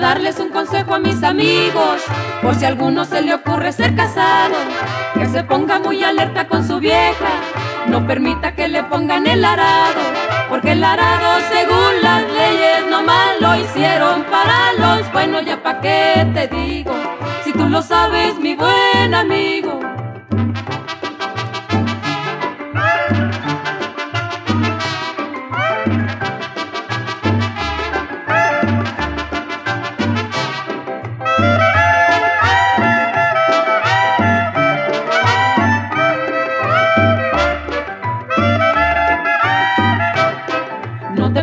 a darles un consejo a mis amigos, por si a alguno se le ocurre ser casado, que se ponga muy alerta con su vieja, no permita que le pongan el arado, porque el arado según las leyes nomás lo hicieron para los buenos. Ya pa' qué te digo, si tú lo sabes, mi buen amigo.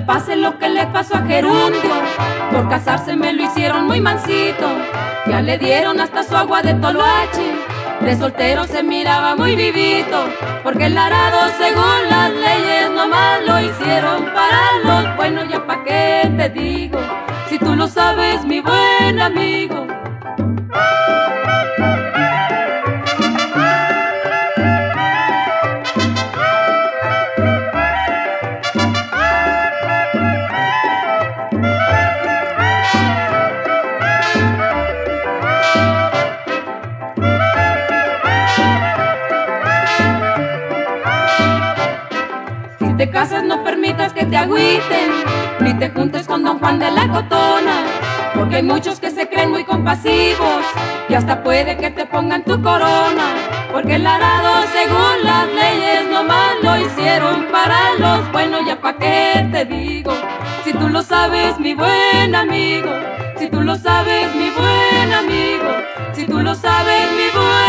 Pase lo que le pasó a Gerundio, por casarse me lo hicieron muy mansito, ya le dieron hasta su agua de toloache, de soltero se miraba muy vivito, porque el arado según las leyes nomás lo hicieron para los buenos. Ya pa' qué te digo, si tú lo sabes, mi buen amigo. Te casas, no permitas que te agüiten, ni te juntes con Don Juan de la Cotona, porque hay muchos que se creen muy compasivos y hasta puede que te pongan tu corona, porque el arado según las leyes nomás lo hicieron para los buenos. Ya pa' qué te digo, si tú lo sabes, mi buen amigo, si tú lo sabes, mi buen amigo, si tú lo sabes, mi buen amigo.